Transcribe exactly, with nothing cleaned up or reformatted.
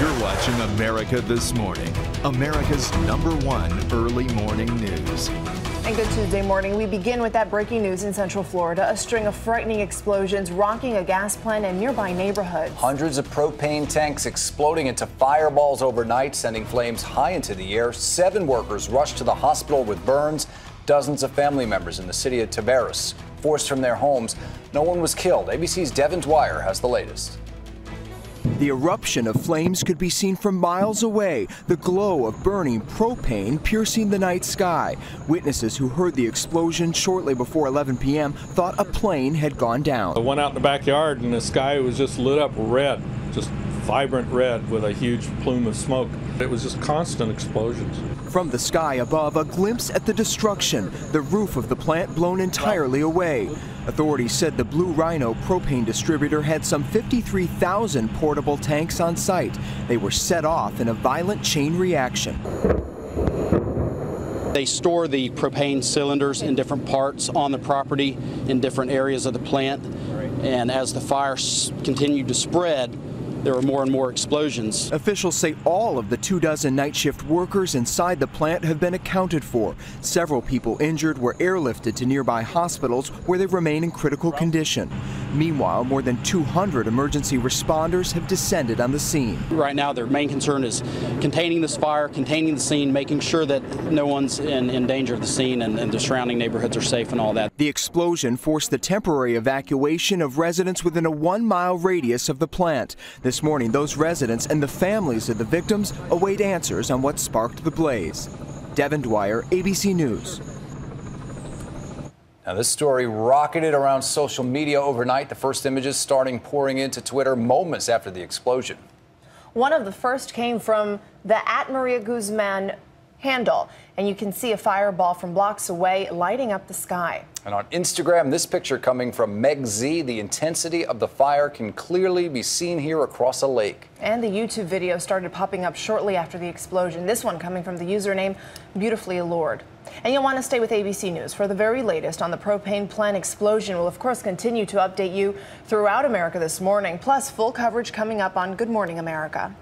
You're watching America This Morning, America's number one early morning news. And good Tuesday morning. We begin with that breaking news in Central Florida. A string of frightening explosions rocking a gas plant in nearby neighborhoods. Hundreds of propane tanks exploding into fireballs overnight, sending flames high into the air. Seven workers rushed to the hospital with burns. Dozens of family members in the city of Tavares forced from their homes. No one was killed. A B C's Devin Dwyer has the latest. The eruption of flames could be seen from miles away, the glow of burning propane piercing the night sky. Witnesses who heard the explosion shortly before eleven p m thought a plane had gone down. I went out in the backyard and the sky was just lit up red, just vibrant red with a huge plume of smoke. It was just constant explosions. From the sky above, a glimpse at the destruction, the roof of the plant blown entirely away. Authorities said the Blue Rhino propane distributor had some fifty-three thousand portable tanks on site. They were set off in a violent chain reaction. They store the propane cylinders in different parts on the property, in different areas of the plant, and as the fire continued to spread, there were more and more explosions. Officials say all of the two dozen night shift workers inside the plant have been accounted for. Several people injured were airlifted to nearby hospitals where they remain in critical condition. Meanwhile, more than two hundred emergency responders have descended on the scene. Right now, their main concern is containing this fire, containing the scene, making sure that no one's in, in danger of the scene and, and the surrounding neighborhoods are safe and all that. The explosion forced the temporary evacuation of residents within a one-mile radius of the plant. This This morning, those residents and the families of the victims await answers on what sparked the blaze. Devin Dwyer, A B C News. Now, this story rocketed around social media overnight, the first images starting pouring into Twitter moments after the explosion. One of the first came from the at Maria Guzman handle, and you can see a fireball from blocks away lighting up the sky. And on Instagram, this picture coming from Meg Z, the intensity of the fire can clearly be seen here across a lake. And the YouTube video started popping up shortly after the explosion, this one coming from the username Beautifully Allured. And you'll want to stay with A B C News for the very latest on the propane plant explosion. We'll, of course, continue to update you throughout America This Morning, plus full coverage coming up on Good Morning America.